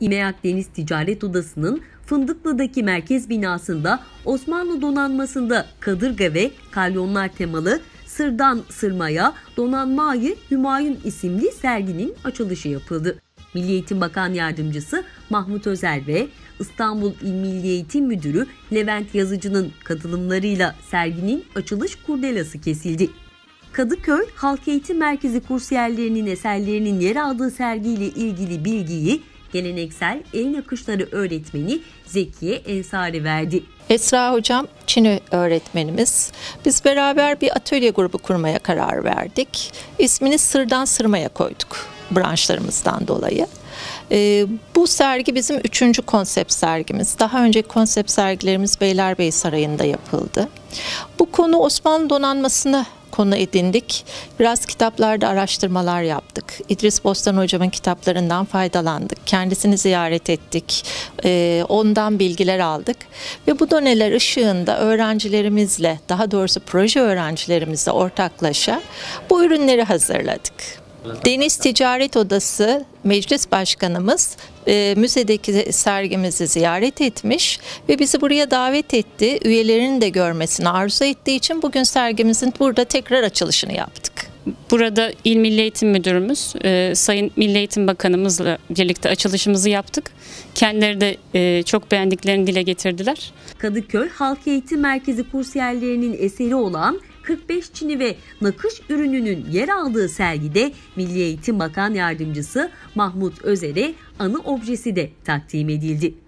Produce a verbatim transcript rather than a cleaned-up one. İmeak Deniz Ticaret Odası'nın Fındıklı'daki merkez binasında Osmanlı Donanması'nda kadırga ve kalyonlar temalı Sırdan Sırmaya Donanma-yı Hümayun isimli serginin açılışı yapıldı. Milli Eğitim Bakan Yardımcısı Mahmut Özer ve İstanbul İl Milli Eğitim Müdürü Levent Yazıcı'nın katılımlarıyla serginin açılış kurdelası kesildi. Kadıköy Halk Eğitim Merkezi kursiyerlerinin eserlerinin yer aldığı sergiyle ilgili bilgiyi geleneksel el nakışları öğretmeni Zekiye Ensarı verdi. Esra Hocam Çin öğretmenimiz. Biz beraber bir atölye grubu kurmaya karar verdik. İsmini Sırdan Sırmaya koyduk branşlarımızdan dolayı. Ee, bu sergi bizim üçüncü konsept sergimiz. Daha önceki konsept sergilerimiz Beylerbeyi Sarayı'nda yapıldı. Bu konu Osmanlı Donanması'na konu edindik. Biraz kitaplarda araştırmalar yaptık. İdris Bostan hocamın kitaplarından faydalandık. Kendisini ziyaret ettik. Ondan bilgiler aldık. Ve bu doneler ışığında öğrencilerimizle, daha doğrusu proje öğrencilerimizle ortaklaşa bu ürünleri hazırladık. Deniz Ticaret Odası Meclis Başkanımız e, müzedeki sergimizi ziyaret etmiş ve bizi buraya davet etti. Üyelerini de görmesini arzu ettiği için bugün sergimizin burada tekrar açılışını yaptık. Burada İl Milli Eğitim Müdürümüz, e, Sayın Milli Eğitim Bakanımızla birlikte açılışımızı yaptık. Kendileri de e, çok beğendiklerini dile getirdiler. Kadıköy Halk Eğitim Merkezi kursiyerlerinin eseri olan kırk beş Çini ve nakış ürününün yer aldığı sergide Milli Eğitim Bakan Yardımcısı Mahmut Özer'e anı objesi de takdim edildi.